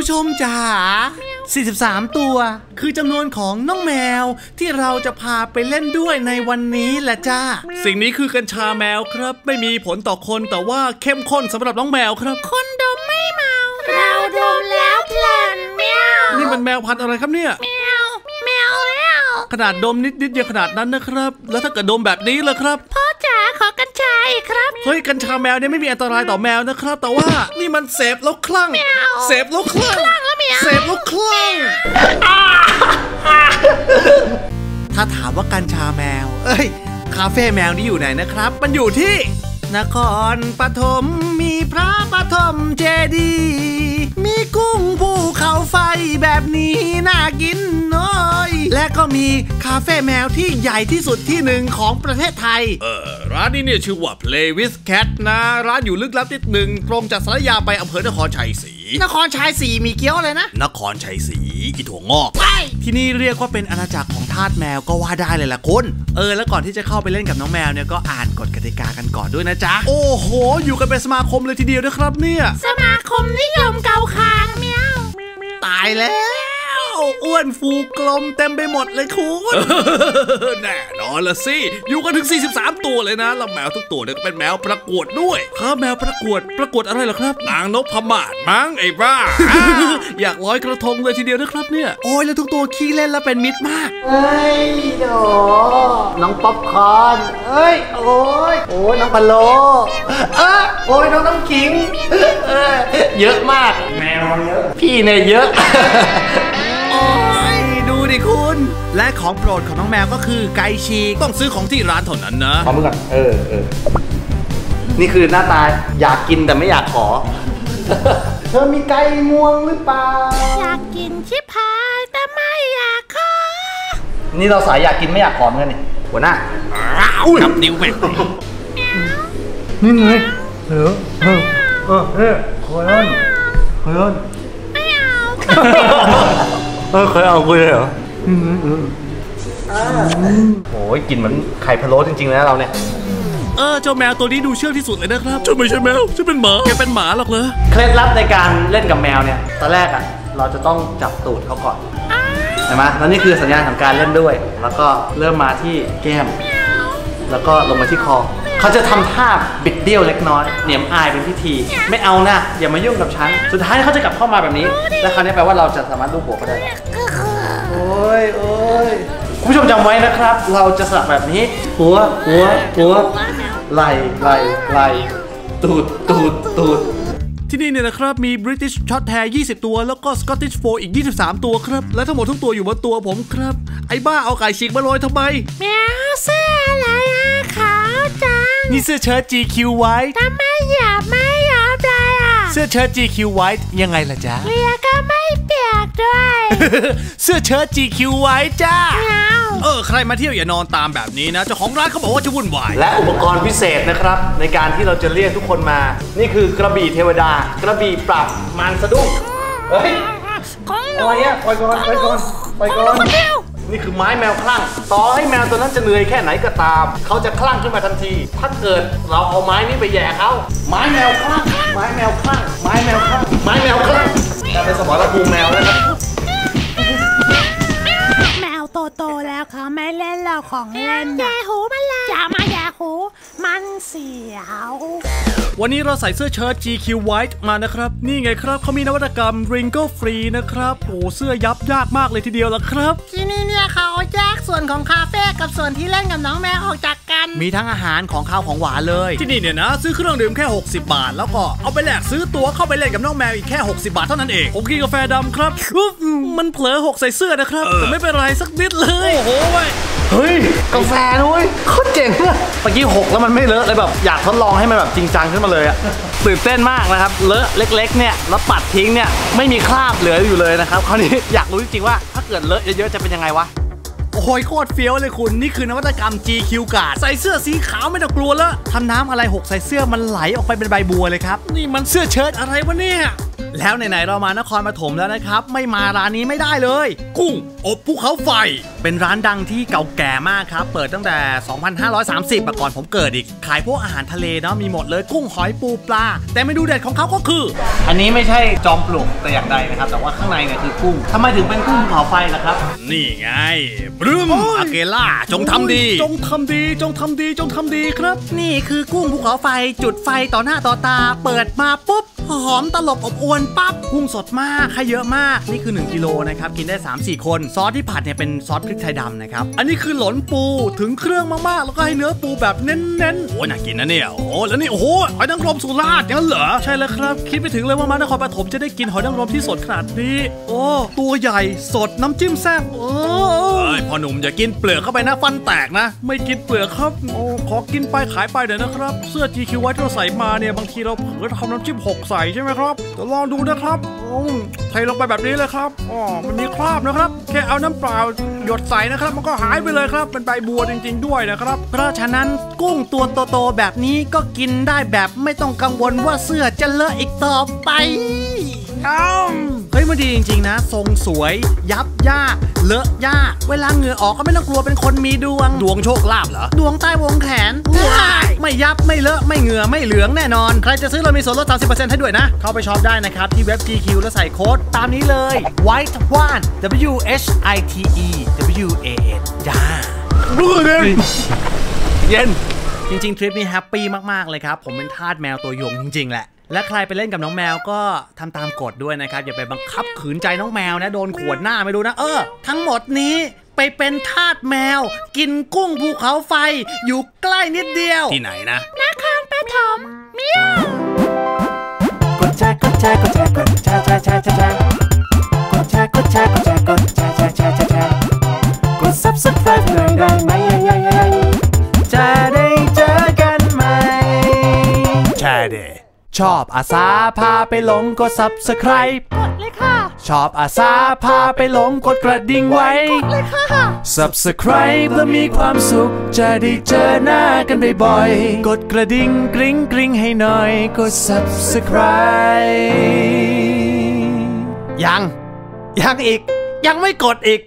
ผู้ชมจ๋า43ตัวคือจำนวนของน้องแมวที่เราจะพาไปเล่นด้วยในวันนี้แหละจ้าสิ่งนี้คือกัญชาแมวครับไม่มีผลต่อคนแต่ว่าเข้มข้นสำหรับน้องแมวครับคนดมไม่เมาเราดมแล้วเพลินแมวนี่มันแมวพันธุ์อะไรครับเนี่ยขนาดดมนิดๆยังขนาดนั้นนะครับแล้วถ้าเกิดดมแบบนี้ล่ะครับพ่อจ๋าขอกัญชาอีกครับเฮ้ยกัญชาแมวเนี่ยไม่มีอันตรายต่อแมวนะครับแต่ว่านี่มันเสพแล้วคลั่งเสพแล้วคลั่งเสพแล้วคลั่งถ้าถามว่ากัญชาแมวเอ้ยคาเฟ่แมวนี่อยู่ไหนนะครับมันอยู่ที่นครปฐมมีพระปฐมเจดีย์มีกุ้งภูเขาไฟแบบนี้น่ากินน้อยและก็มีคาเฟ่แมวที่ใหญ่ที่สุดที่หนึ่งของประเทศไทยร้านนี้เนี่ยชื่อว่า Play with Cat นะร้านอยู่ลึกลับนิดหนึ่งตรงจากสระยาไปอำเภอนครชัยศรีนครชัยศรีมีเกี๊ยวเลยนะนครชัยศรีอีถั่วงอกที่นี่เรียกว่าเป็นอาณาจักรของทาสแมวก็ว่าได้เลยล่ะคุณแล้วก่อนที่จะเข้าไปเล่นกับน้องแมวเนี่ยก็อ่านกฎกติกากันก่อนด้วยนะจ๊ะโอ้โหอยู่กันเป็นสมาคมเลยทีเดียวนะครับเนี่ยสมาคมนิยมเกาคางแมวตายแล้วอ้วนฟูกลมเต็มไปหมดเลยคุณแน่นอนละสิอยู่กันถึง43ตัวเลยนะแล้วแมวทุกตัวเนี่ยเป็นแมวประกวดด้วยครับแมวประกวดอะไรล่ะครับนางนพมาศมั้งไอ้บ้า อยากลอยกระทงเลยทีเดียวนะครับเนี่ยโอ้ยแล้วทุกตัวขี้เล่นและเป็นมิตรมากเอ้ยโดน้องป๊อปคอร์นเอ้ยโอ้ยโอ้ยน้องปลาโลโอ้ยน้องน้ำขิงเยอะมากแมวเยอะพี่เนี่ยเยอะดูดิคุณและของโปรดของน้องแมวก็คือไก่ฉีกต้องซื้อของที่ร้านเท่านั้นนะขอมือก่อนนี่คือหน้าตาอยากกินแต่ไม่อยากขอเธอมีไก่ม่วงหรือเปล่าอยากกินชิพายแต่ไม่อยากขอนี่เราสายอยากกินไม่อยากขอเหมือนกันนี่หัวหน้าจับนิ้วไปนี่ไงขอย้อนไม่เอาเคยเอากูเลยเหรอโอ้ยกินเหมือนไข่พะโล้จริงๆนะเราเนี่ยเจ้าแมวตัวนี้ดูเชื่องที่สุดเลยนะครับฉันไม่ใช่แมวฉันเป็นหมาแกเป็นหมาหรอกเหรอเคล็ดลับในการเล่นกับแมวเนี่ยตอนแรกอ่ะเราจะต้องจับตูดเขาก่อนใช่ไหมแล้วนี่คือสัญญาณของการเล่นด้วยแล้วก็เริ่มมาที่แก้มแล้วก็ลงมาที่คอเขาจะทำท่าบิดเดี่ยวเล็กน้อยเหนียมอายเป็นพิธีไม่เอานะอย่ามายุ่งกับฉันสุดท้ายเขาจะกลับเข้ามาแบบนี้และคราวนี้แปลว่าเราจะสามารถลูบหัวเขาได้โอ้ยโอ้ยคุณผู้ชมจำไว้นะครับเราจะสลับแบบนี้หัวไหลตูดที่นี่เนี่ยนะครับมี British Short Hair 20 ตัวแล้วก็ Scottish Fold อีก23ตัวครับและทั้งหมดทั้งตัวอยู่บนตัวผมครับไอ้บ้าเอาไก่ฉีกมาลอยทำไมแมวเสื้ออะไรอะขาวจังนี่เสื้อเชิ้ต GQ White ทำไมหยาบใจอะเสื้อเชิ้ต GQ White ยังไงล่ะจ๊ะเรียก็ไม่เปียกด้วยเสื้อเชิ้ต GQ White จ้าใครมาเที่ยวอย่านอนตามแบบนี้นะเจ้าของร้านเขาบอกว่าจะวุ่นวายและอุปกรณ์พิเศษนะครับในการที่เราจะเรียกทุกคนมานี่คือกระบี่เทวดากระบี่ปรับมันสะดุ้งเฮ้ยอะไรเนี่ยปล่อยก่อนนี่คือไม้แมวคลั่งต่อให้แมวตัวนั้นจะเหนื่อยแค่ไหนก็ตามเขาจะคลั่งขึ้นมาทันทีถ้าเกิดเราเอาไม้นี้ไปแย่เขาไม้แมวคลั่งแต่เป็นสมรภูมิแมวนะครับโตแล้วเขาไม่เล่นเราของเล่นแย่หูมันเลยอย่ามาแย่หูมันเสียววันนี้เราใส่เสื้อเชิ้ต GQ White มานะครับนี่ไงครับเขามีนวัตกรรม Wrinkle Free นะครับโอ้เสื้อยับยากมากเลยทีเดียวล่ะครับที่นี่เนี่ยเขาแยกส่วนของคาเฟ่กับส่วนที่เล่นกับน้องแมวออกจากกันมีทั้งอาหารของข้าวของหวานเลยที่นี่เนี่ยนะซื้อเครื่องดื่มแค่60 บาทแล้วก็เอาไปแลกซื้อตั๋วเข้าไปเล่นกับน้องแมวอีกแค่60 บาทเท่านั้นเองผมกินกาแฟดำครับมันเผลอหกใส่เสื้อนะครับแต่ไม่เป็นไรสักนิดเลยโอ้โหเฮ้ยกาแฟด้วยโคตรเจ๋งเลยเมื่อกี้หกแล้วมันไม่เลอะเลยแบบอยากทดลองให้มันแบบจริงจังขึ้นมาเลยอะตื่นเต้นมากนะครับเลอะเล็กๆเนี่ยแล้วปัดทิ้งเนี่ยไม่มีคราบเหลืออยู่เลยนะครับคราวนี้อยากรู้จริงๆว่าถ้าเกิดเลอะเยอะๆจะเป็นยังไงวะโอ้ยโคตรเฟี้ยวเลยคุณนี่คือนวัตกรรม GQGAT ใส่เสื้อสีขาวไม่ต้องกลัวแล้วทำน้ำอะไรหกใส่เสื้อมันไหลออกไปเป็นใบบัวเลยครับนี่มันเสื้อเชิ้ตอะไรวะเนี่ย แล้วไหนๆเรามานครปฐมแล้วนะครับไม่มาร้านนี้ไม่ได้เลยกุ้งอบภูเขาไฟเป็นร้านดังที่เก่าแก่มากครับเปิดตั้งแต่2530ก่อนผมเกิดอีกขายพวกอาหารทะเลเนาะมีหมดเลยกุ้งหอยปูปลาแต่เมนูเด็ดของเขาก็คืออันนี้ไม่ใช่จอมปลวกแต่อย่างใดนะครับแต่ว่าข้างในเนี่ยคือกุ้งทำไมถึงเป็นกุ้งภูเขาไฟล่ะครับนี่ไงบรึมอาเกล่าจงทำดีจงทำดีจงทำดีจงทำดีครับนี่คือกุ้งภูเขาไฟจุดไฟต่อหน้าต่อตาเปิดมาปุ๊บหอมตลบอบอวนปั๊บกุ้งสดมากให้เยอะมากนี่คือ1กิโลนะครับกินได้ 3-4 คนซอสที่ผัดเนี่ยเป็นซอสพริกไทยดำนะครับอันนี้คือหลนปูถึงเครื่องมากๆแล้วก็ให้เนื้อปูแบบเน้นๆโอ้ยน่ากินนะเนี่ยโอ้แล้วนี่โอ้โหหอยนางรมสุราษฎร์งั้นเหรอใช่แล้วครับคิดไปถึงเลยว่ามานครปฐมจะได้กินหอยนางรมที่สดขนาดนี้โอ้ตัวใหญ่สดน้ำจิ้มแซ่บโอ้ยพ่อหนุ่มอย่ากินเปลือกเข้าไปนะฟันแตกนะไม่กินเปลือกครับโอ้ขอกินไปขายไปเดี๋ยวนะครับเสื้อ GQ White ที่เราใส่มาเนี่ยบางทีเราเผลอทำน้ำจิ้ม6ใส่ใช่ไหมครับจะลองดูนะครับไทยลงไปแบบนี้เลยครับอ๋อมันมีคราบนะครับแค่เอาน้ำเปล่าหยดใส่นะครับมันก็หายไปเลยครับเป็นใบบัวจริงๆด้วยนะครับเพราะฉะนั้นกุ้งตัวโตๆแบบนี้ก็กินได้แบบไม่ต้องกังวลว่าเสื้อจะเลอะอีกต่อไปเฮ้ยมันดีจริงๆนะทรงสวยยับยากเลอะยากเวลาเหงื่อออกก็ไม่ต้องกลัวเป็นคนมีดวงดวงโชคลาภเหรอดวงใต้วงแขนไม่ยับไม่เลอะไม่เหงื่อไม่เหลืองแน่นอนใครจะซื้อเรามีส่วนลด 30% ให้ด้วยนะเข้าไปช็อปได้นะครับที่เว็บ GQ แล้วใส่โค้ดตามนี้เลย White One W H I T E W A N จ้าเย็นจริงๆทริปนี้แฮปปี้มากๆเลยครับผมเป็นทาสแมวตัวยงจริงๆแหละและใครไปเล่นกับน้องแมวก็ทำตามกฎด้วยนะครับอย่าไปบังคับขืนใจน้องแมวนะโดนขวดหน้าไม่รู้นะทั้งหมดนี้ไปเป็นทาสแมวกินกุ้งภูเขาไฟอยู่ใกล้นิดเดียวที่ไหนนะนครปฐมเมียวกดแชร์กดแชร์กดแชร์กดแชร์แชร์แชร์แชร์กดแชร์กดแชร์กดแชร์กดแชร์แชร์แชร์แชร์กด subscribe หน่อยได้ไหมจะได้เจอกันไหมแชร์ดิชอบอาสาพาไปหลงกด subscribe กดเลยค่ะชอบอาสาพาไปหลงกดกระดิ่งไว้กดเลยค่ะ subscribe แล้วมีความสุขจะได้เจอหน้ากันบ่อยๆกดกระดิ่งกริ๊งกริ๊งให้หน่อยกด subscribe ยังอีกยังไม่กดอีก